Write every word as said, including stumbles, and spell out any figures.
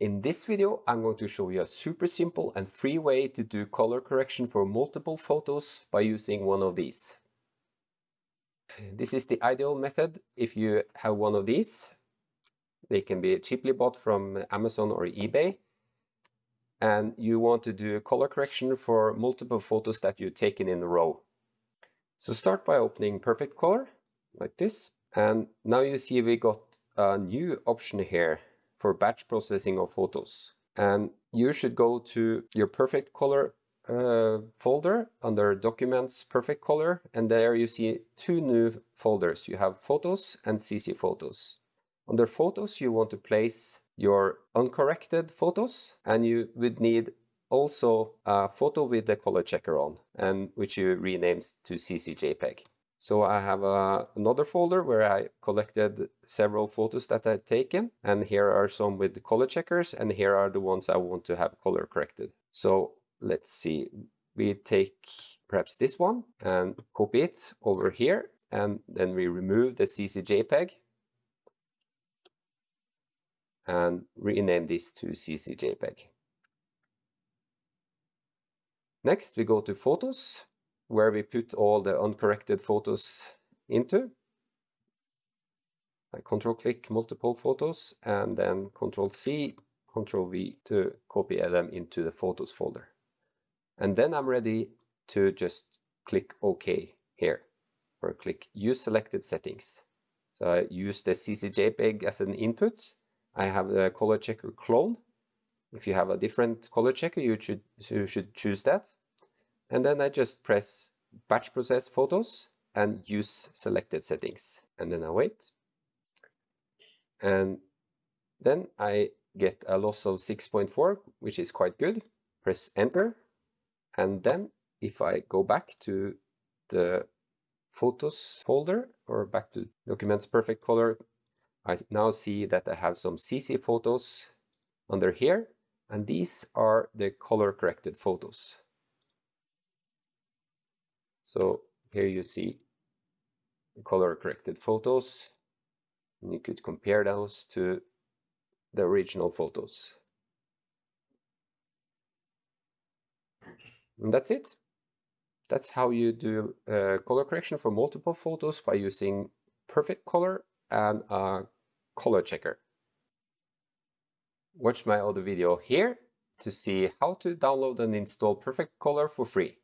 In this video, I'm going to show you a super simple and free way to do color correction for multiple photos by using one of these. This is the ideal method if you have one of these. They can be cheaply bought from Amazon or eBay. And you want to do color correction for multiple photos that you've taken in a row. So start by opening Perfect Color, like this. And now you see we got a new option here for batch processing of photos. And you should go to your Perfect Color uh, folder under Documents, Perfect Color. And there you see two new folders. You have Photos and C C Photos. Under Photos, you want to place your uncorrected photos, and you would need also a photo with the color checker on, and which you rename to C C J P E G. So I have a, another folder where I collected several photos that I've taken, and here are some with the color checkers, and here are the ones I want to have color corrected. So let's see, we take perhaps this one and copy it over here, and then we remove the C C J P E G. And rename this to C C J P E G. Next, we go to Photos, where we put all the uncorrected photos into. I control-click multiple photos, and then control C, control V to copy them into the Photos folder. And then I'm ready to just click OK here, or click Use Selected Settings. So I use the C C J P E G as an input. I have the color checker clone. If you have a different color checker, you should, you should choose that. And then I just press batch process photos and use selected settings. And then I wait. And then I get a loss of six point four, which is quite good. Press enter. And then if I go back to the photos folder or back to documents perfect color, I now see that I have some C C photos under here, and these are the color corrected photos. So here you see the color corrected photos, and you could compare those to the original photos. And that's it. That's how you do uh, color correction for multiple photos by using Perfect Color and a color checker. Watch my other video here to see how to download and install Perfect Color for free.